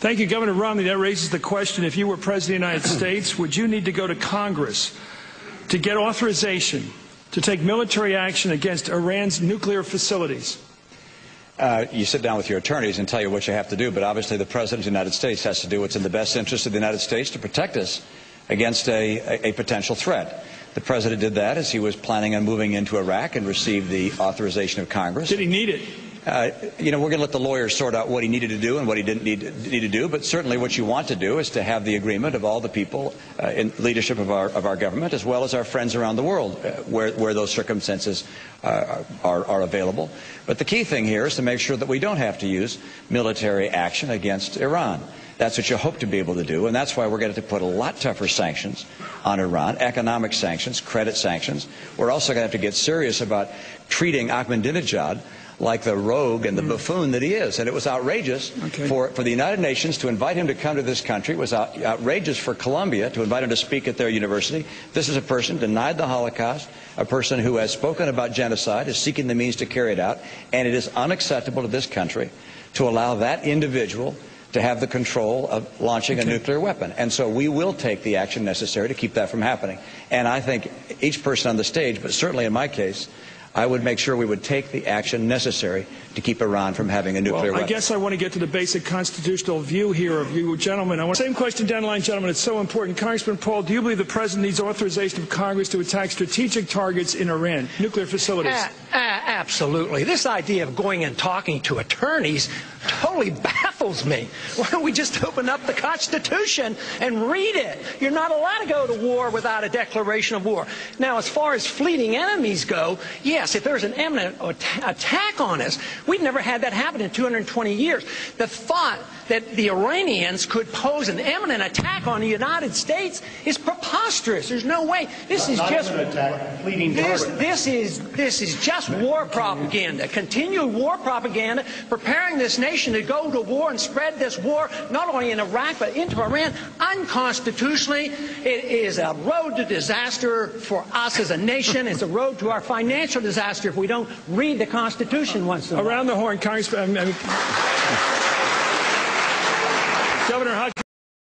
Thank you, Governor Romney. That raises the question, if you were President of the United States, would you need to go to Congress to get authorization to take military action against Iran's nuclear facilities? You sit down with your attorneys and tell you what you have to do, but obviously the President of the United States has to do what's in the best interest of the United States to protect us against a potential threat. The President did that as he was planning on moving into Iraq and received the authorization of Congress. Did he need it? You know, we're going to let the lawyers sort out what he needed to do and what he didn't need to do, but certainly what you want to do is to have the agreement of all the people in leadership of our government, as well as our friends around the world, where those circumstances are available. But the key thing here is to make sure that we don't have to use military action against Iran. That's what you hope to be able to do, and that's why we're going to put a lot tougher sanctions on Iran, economic sanctions, credit sanctions. We're also going to have to get serious about treating Ahmadinejad like the rogue and the buffoon that he is. And it was outrageous for the United Nations to invite him to come to this country. It was outrageous for Colombia to invite him to speak at their university. This is a person denied the Holocaust, a person who has spoken about genocide, is seeking the means to carry it out, and it is unacceptable to this country to allow that individual to have the control of launching a nuclear weapon. And so we will take the action necessary to keep that from happening. And I think each person on the stage, but certainly in my case, I would make sure we would take the action necessary to keep Iran from having a nuclear weapon. I guess I want to get to the basic constitutional view here of you gentlemen. I want same question down the line, gentlemen. It's so important. Congressman Paul, do you believe the President needs authorization of Congress to attack strategic targets in Iran, nuclear facilities? Absolutely. This idea of going and talking to attorneys totally baffles me. Why don't we just open up the Constitution and read it? You're not allowed to go to war without a declaration of war. Now, as far as fleeting enemies go, yes, if there's an imminent attack on us, we've never had that happen in 220 years. The thought that the Iranians could pose an imminent attack on the United States is preposterous. There's no way. This is just war propaganda, continued war propaganda, preparing this nation to go to war and spread this war not only in Iraq but into Iran unconstitutionally. It is a road to disaster for us as a nation. It's a road to our financial disaster if we don't read the Constitution once in a while. Around the horn, Congressman. Governor Hutchinson.